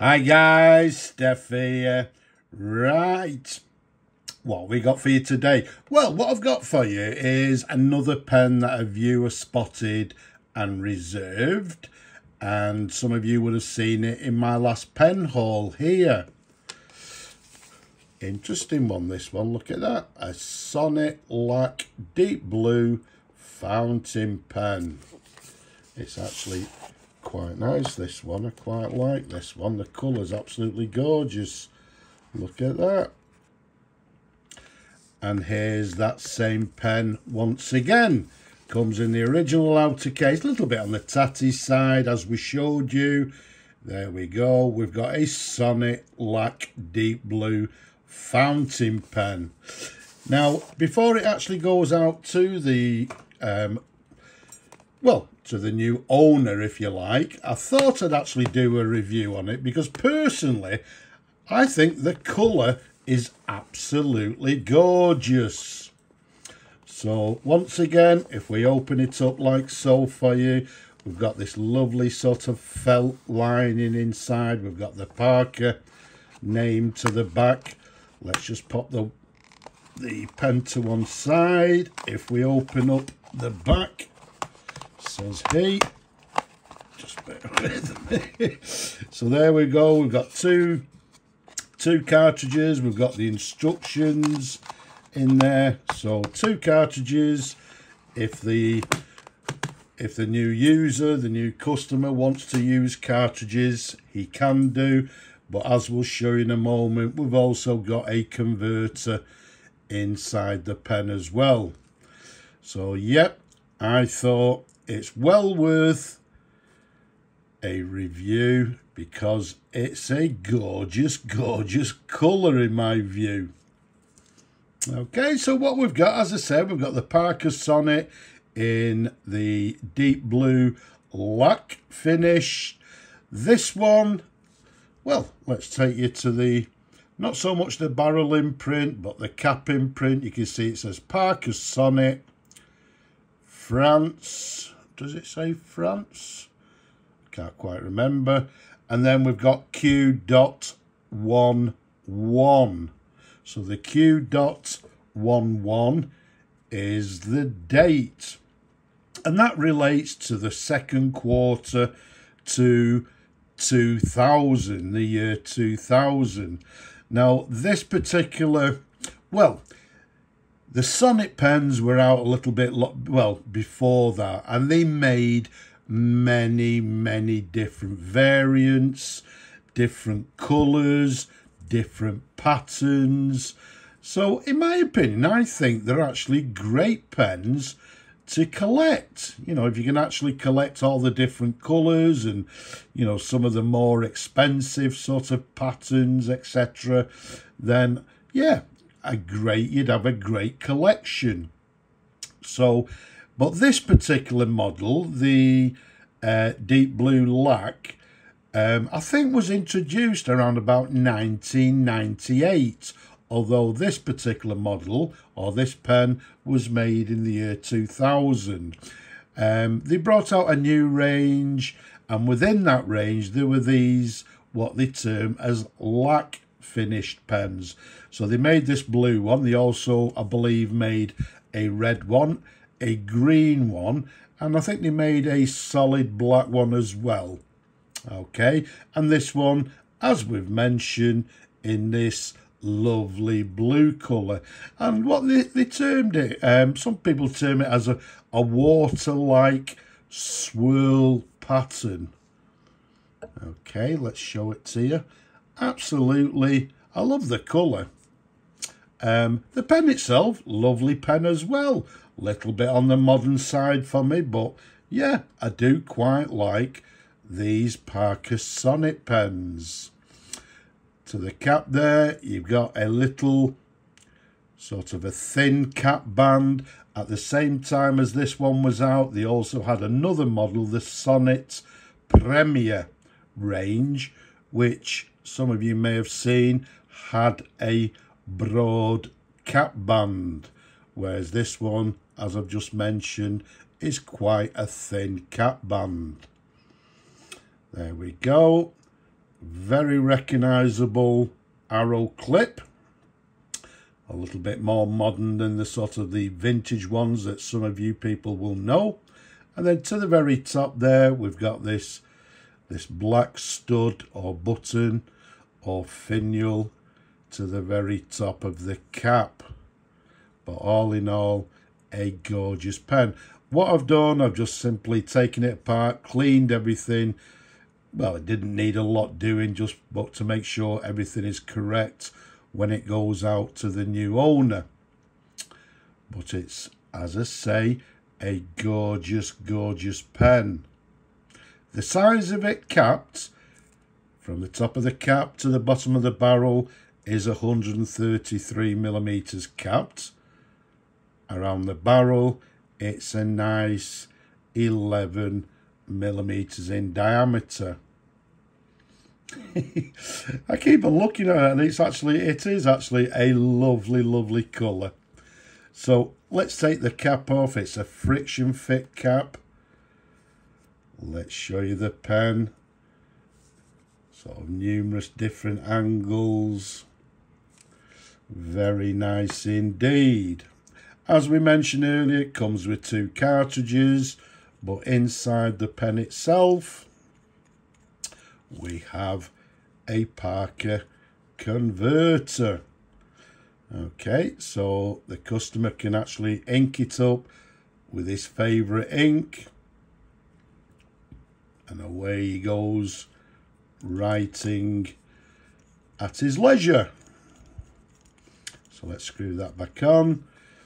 Hi guys, Steph here. Right, what have we got for you today? Well, what I've got for you is another pen that a viewer spotted and reserved, and some of you would have seen it in my last pen haul here. Interesting one, this one. Look at that, a Sonnet Laque Deep Blue fountain pen. It's actually quite nice, this one. I quite like this one. The colour's absolutely gorgeous. Look at that. And here's that same pen once again. Comes in the original outer case. A little bit on the tatty side, as we showed you. There we go. We've got a Sonnet Laque Deep Blue fountain pen. Now, before it actually goes out to the to the new owner, if you like, I thought I'd actually do a review on it, because personally I think the colour is absolutely gorgeous. So once again, if we open it up like so for you, we've got this lovely sort of felt lining inside. We've got the Parker name to the back. Let's just pop the pen to one side. If we open up the back, says he, just bear with me. So there we go, we've got two cartridges. We've got the instructions in there, so two cartridges. If the new user, the new customer, wants to use cartridges, he can do, but as we'll show you in a moment, we've also got a converter inside the pen as well. So yep, I thought it's well worth a review, because it's a gorgeous colour in my view. Okay, so what we've got, as I said, we've got the Parker Sonnet in the deep blue laque finish. This one, well, let's take you to the, not so much the barrel imprint, but the cap imprint. You can see it says Parker Sonnet, France. Does it say France? Can't quite remember. And then we've got Q.11. So the Q.11 is the date, and that relates to the second quarter to 2000, the year 2000. Now this particular, well, the Sonnet pens were out a little bit, before that, and they made many different variants, different colours, different patterns. So in my opinion, I think they're actually great pens to collect. You know, if you can actually collect all the different colours and, you know, some of the more expensive sort of patterns, etc., then, yeah, you'd have a great collection. So, but this particular model, the Deep Blue Laque, I think was introduced around about 1998, although this particular model, or this pen, was made in the year 2000. They brought out a new range, and within that range there were these, what they term as laque finished pens. So they made this blue one. They also, I believe, made a red one, a green one, and I think they made a solid black one as well. Okay, and this one, as we've mentioned, in this lovely blue colour, and what they termed it, some people term it as a water-like swirl pattern. Okay, let's show it to you. Absolutely, I love the colour. The pen itself, lovely pen as well. Little bit on the modern side for me, but yeah, I do quite like these Parker Sonnet pens. To the cap there, you've got a little sort of a thin cap band. At the same time as this one was out, they also had another model, the Sonnet Premier range, which some of you may have seen had a broad cap band, whereas this one, as I've just mentioned, is quite a thin cap band. There we go. very recognisable arrow clip, a little bit more modern than the sort of the vintage ones that some of you people will know. And then to the very top there, we've got this black stud or button or finial to the very top of the cap. But all in all, a gorgeous pen. What I've done, I've just simply taken it apart, cleaned everything. Well, it didn't need a lot doing, just but to make sure everything is correct when it goes out to the new owner. But it's, as I say, a gorgeous, gorgeous pen. The size of it capped, from the top of the cap to the bottom of the barrel, is 133mm capped. Around the barrel, it's a nice 11mm in diameter. I keep on looking at it, and it is actually a lovely, lovely colour. So let's take the cap off. It's a friction fit cap. Let's show you the pen. Sort of numerous different angles. Very nice indeed. As we mentioned earlier, it comes with two cartridges, but inside the pen itself, we have a Parker converter. Okay, so the customer can actually ink it up with his favourite ink, and away he goes writing at his leisure. So let's screw that back on.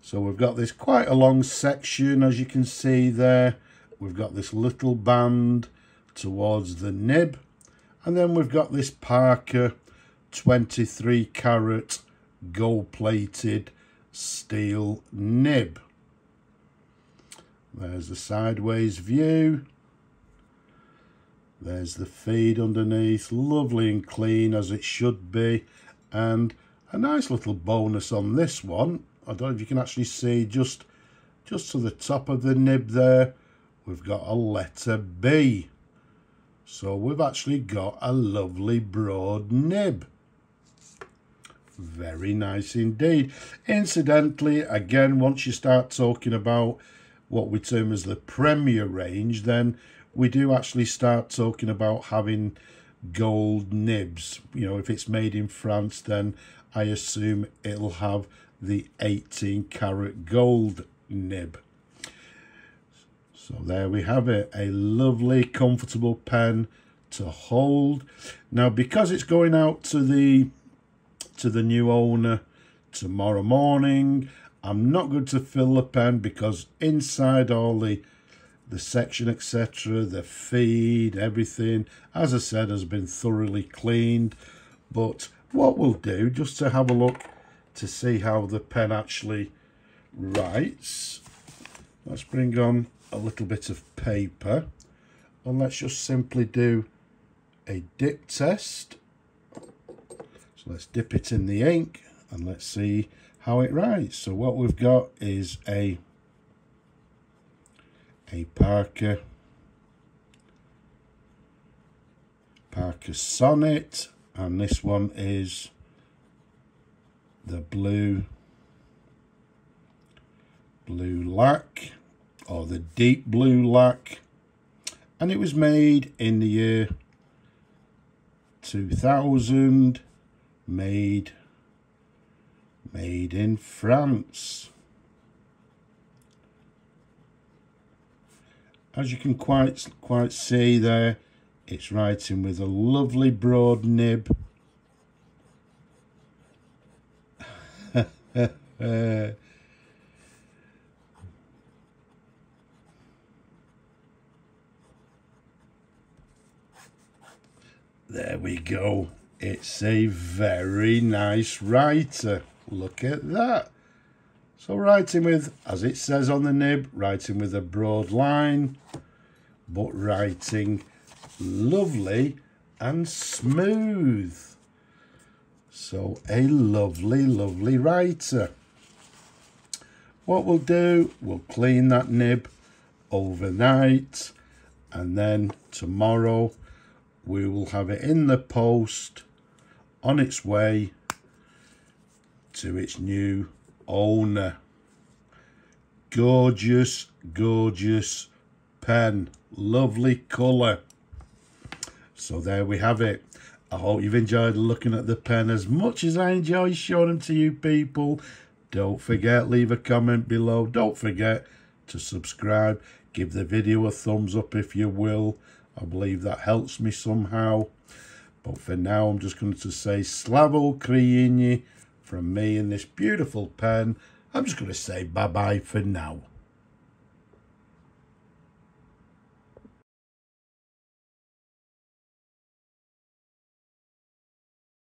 So we've got this quite a long section, as you can see there. We've got this little band towards the nib, and then we've got this Parker 23 carat gold-plated steel nib. There's the sideways view. There's the feed underneath, lovely and clean as it should be. And a nice little bonus on this one, I don't know if you can actually see, just to the top of the nib there, we've got a letter B. So we've actually got a lovely broad nib. Very nice indeed. Incidentally, again, once you start talking about what we term as the Premier range, then we do actually start talking about having gold nibs. You know, if it's made in France, then I assume it'll have the 18 karat gold nib. So there we have it, a lovely, comfortable pen to hold. Now, because it's going out to the new owner tomorrow morning, I'm not going to fill the pen, because inside all the section, etc., the feed, everything, as I said, has been thoroughly cleaned. But what we'll do, just to have a look to see how the pen actually writes, let's bring on a little bit of paper, and let's just simply do a dip test. So let's dip it in the ink and let's see how it writes. So what we've got is a Parker Sonnet, and this one is the Blue Laque, or the Deep Blue Laque, and it was made in the year 2000, made in France. As you can quite see there, it's writing with a lovely broad nib. There we go. It's a very nice writer. Look at that. So writing with, as it says on the nib, writing with a broad line, but writing lovely and smooth. So a lovely, lovely writer. What we'll do, we'll clean that nib overnight, and then tomorrow We will have it in the post on its way to its new owner. Gorgeous, gorgeous pen. Lovely colour. So there we have it. I hope you've enjoyed looking at the pen as much as I enjoy showing them to you people. Don't forget, leave a comment below. Don't forget to subscribe. Give the video a thumbs up if you will. I believe that helps me somehow. But for now, I'm just going to say Slavo Krajini from me in this beautiful pen. I'm just going to say bye-bye for now.